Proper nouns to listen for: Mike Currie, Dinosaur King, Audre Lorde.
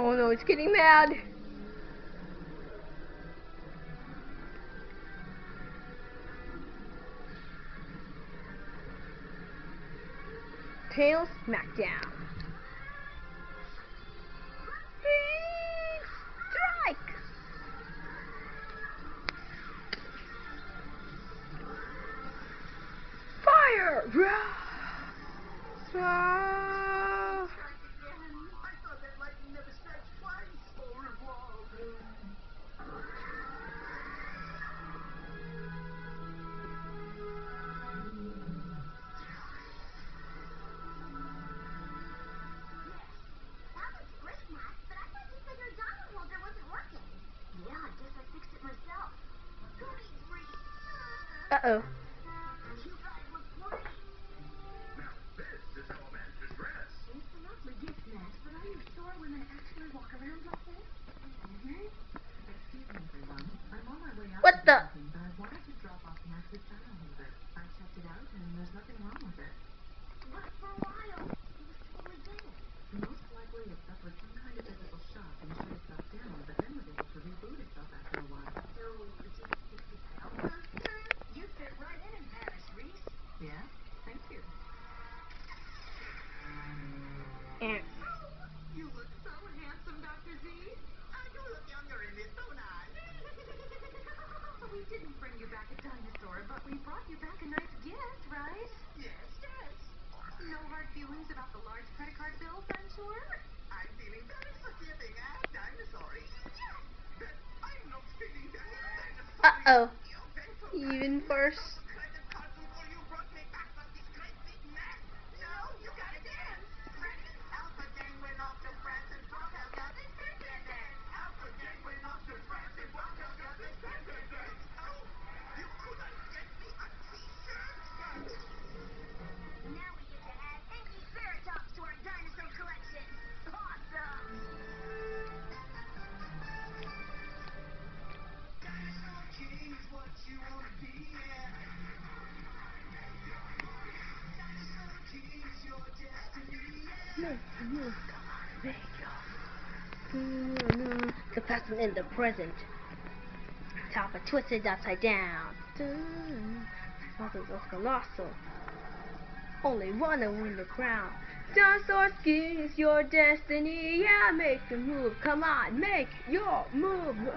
Oh no, it's getting mad. Tail smackdown. Strike. Fire. Uh-oh. What the? Oh, even worse. The past and the present. Top of twisted upside down. Nothing was colossal. Only one to win the crown. Dinosaur King is your destiny. Yeah, make the move. Come on, make your move.